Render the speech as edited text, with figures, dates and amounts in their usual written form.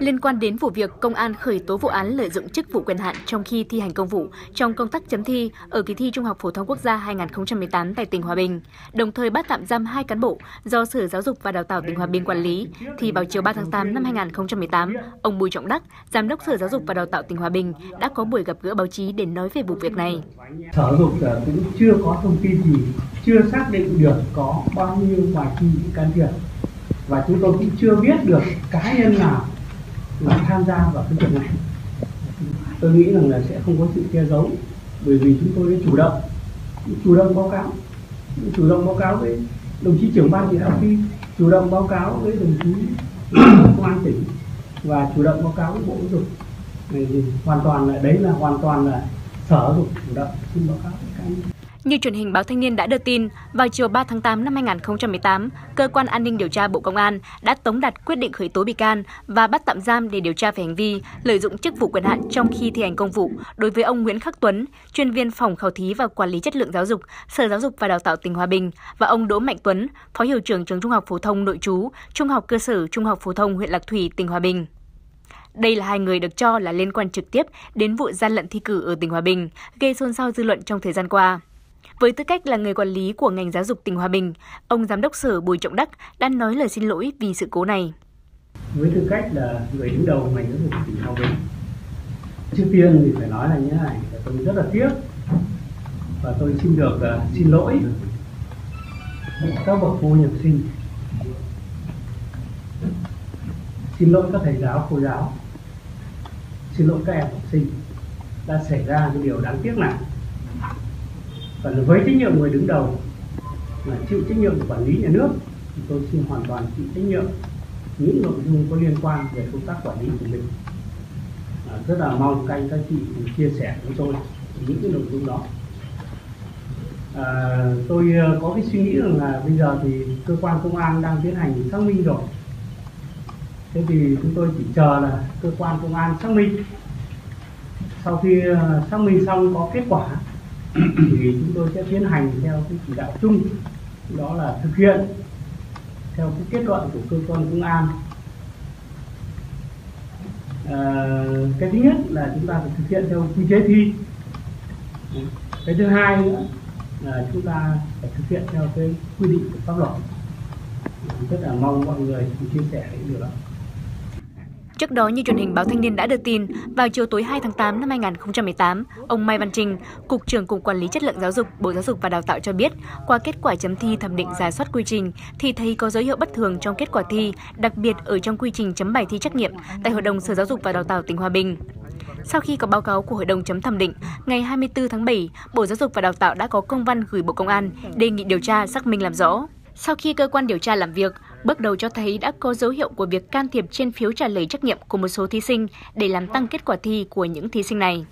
Liên quan đến vụ việc công an khởi tố vụ án lợi dụng chức vụ quyền hạn trong khi thi hành công vụ trong công tác chấm thi ở kỳ thi Trung học phổ thông quốc gia 2018 tại tỉnh Hòa Bình, đồng thời bắt tạm giam 2 cán bộ do Sở Giáo dục và Đào tạo tỉnh Hòa Bình quản lý, thì vào chiều 3 tháng 8 năm 2018, ông Bùi Trọng Đắc, Giám đốc Sở Giáo dục và Đào tạo tỉnh Hòa Bình đã có buổi gặp gỡ báo chí để nói về vụ việc này. Sở Giáo dục cũng chưa có thông tin gì, chưa xác định được có bao nhiêu bài thi bị can thiệp, và chúng tôi cũng chưa biết được cá nhân nào mà tham gia vào cái việc này. Tôi nghĩ rằng là sẽ không có sự che giấu, bởi vì chúng tôi đã chủ động báo cáo, với đồng chí trưởng ban chỉ đạo thi, chủ động báo cáo với đồng chí công an tỉnh và chủ động báo cáo với Bộ Giáo dục. Hoàn toàn là Sở Giáo dục chủ động xin báo cáo với các anh. Như truyền hình Báo Thanh Niên đã đưa tin, vào chiều 3 tháng 8 năm 2018, Cơ quan An ninh Điều tra Bộ Công an đã tống đạt quyết định khởi tố bị can và bắt tạm giam để điều tra về hành vi lợi dụng chức vụ quyền hạn trong khi thi hành công vụ đối với ông Nguyễn Khắc Tuấn, chuyên viên Phòng Khảo thí và Quản lý Chất lượng Giáo dục, Sở Giáo dục và Đào tạo tỉnh Hòa Bình, và ông Đỗ Mạnh Tuấn, Phó Hiệu trưởng Trường Trung học Phổ thông Nội trú, Trung học Cơ sở Trung học Phổ thông huyện Lạc Thủy, tỉnh Hòa Bình. Đây là 2 người được cho là liên quan trực tiếp đến vụ gian lận thi cử ở tỉnh Hòa Bình, gây xôn xao dư luận trong thời gian qua. Với tư cách là người quản lý của ngành giáo dục tỉnh Hòa Bình, ông Giám đốc Sở Bùi Trọng Đắc đã nói lời xin lỗi vì sự cố này. Với tư cách là người đứng đầu ngành giáo dục tỉnh Hòa Bình, trước tiên thì phải nói là như thế này, tôi rất là tiếc và tôi xin được xin lỗi các bậc phụ huynh học sinh, xin lỗi các thầy giáo, cô giáo, xin lỗi các em học sinh đã xảy ra cái điều đáng tiếc này. Và với trách nhiệm người đứng đầu là chịu trách nhiệm của quản lý nhà nước, thì tôi xin hoàn toàn chịu trách nhiệm những nội dung có liên quan về công tác quản lý của mình. Rất là mong các chị chia sẻ với tôi những cái nội dung đó. Tôi có cái suy nghĩ rằng là bây giờ thì cơ quan công an đang tiến hành xác minh rồi. Thế thì chúng tôi chỉ chờ là cơ quan công an xác minh. Sau khi xác minh xong có kết quả thì chúng tôi sẽ tiến hành theo cái chỉ đạo chung, đó là thực hiện theo cái kết luận của cơ quan công an. Cái thứ nhất là chúng ta phải thực hiện theo quy chế thi. Cái thứ hai nữa là chúng ta phải thực hiện theo cái quy định của pháp luật. Rất là mong mọi người chia sẻ những điều đó. Trước đó, như truyền hình Báo Thanh Niên đã đưa tin, vào chiều tối 2 tháng 8 năm 2018, ông Mai Văn Trinh, Cục trưởng Cục Quản lý Chất lượng Giáo dục, Bộ Giáo dục và Đào tạo cho biết, qua kết quả chấm thi thẩm định rà soát quy trình, thì thấy có dấu hiệu bất thường trong kết quả thi, đặc biệt ở trong quy trình chấm bài thi trắc nghiệm tại Hội đồng Sở Giáo dục và Đào tạo tỉnh Hòa Bình. Sau khi có báo cáo của Hội đồng chấm thẩm định, ngày 24 tháng 7, Bộ Giáo dục và Đào tạo đã có công văn gửi Bộ Công an đề nghị điều tra xác minh làm rõ. Sau khi cơ quan điều tra làm việc, bước đầu cho thấy đã có dấu hiệu của việc can thiệp trên phiếu trả lời trắc nghiệm của một số thí sinh để làm tăng kết quả thi của những thí sinh này.